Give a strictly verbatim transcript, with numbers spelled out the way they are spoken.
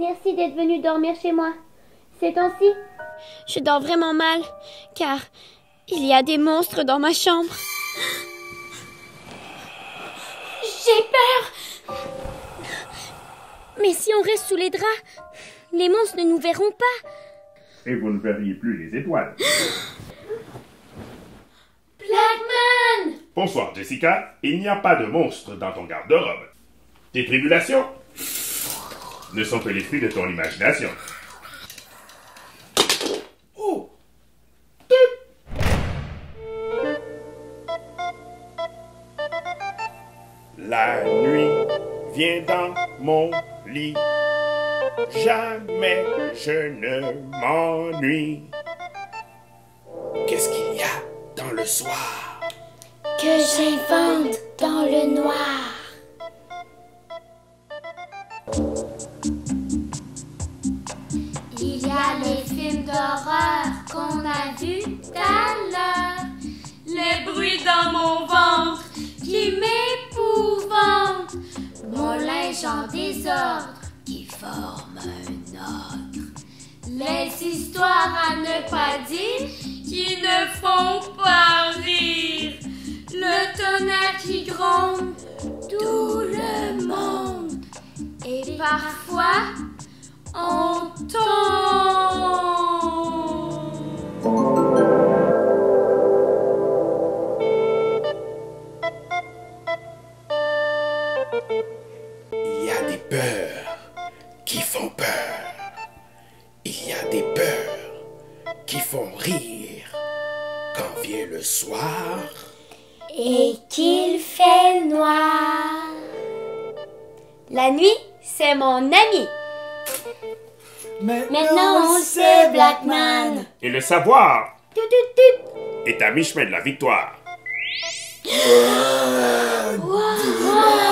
Merci d'être venu dormir chez moi. Ces temps-ci, je dors vraiment mal, car il y a des monstres dans ma chambre. J'ai peur. Mais si on reste sous les draps, les monstres ne nous verront pas. Et vous ne verriez plus les étoiles. Blackman! Bonsoir, Jessica. Il n'y a pas de monstre dans ton garde-robe. Tes tribulations ne sont que les fruits de ton imagination. Oh! La nuit vient dans mon lit. Jamais je ne m'ennuie. Qu'est-ce qu'il y a dans le soir que j'invente dans le noir? Il y a les films d'horreur qu'on a vus tout à l'heure. Les bruits dans mon ventre qui m'épouvantent. Mon linge en désordre qui forme un ordre. Les histoires à ne pas dire qui ne font pas rire. Le tonnerre qui gronde tout le monde. Et parfois, on tombe. Il y a des peurs qui font peur. Il y a des peurs qui font rire. Quand vient le soir et qu'il fait noir, la nuit, c'est mon ami. Maintenant, Maintenant on sait, Blackman. Et le savoir tout, tout, tout. Est à mi-chemin de la victoire. Wow. Wow.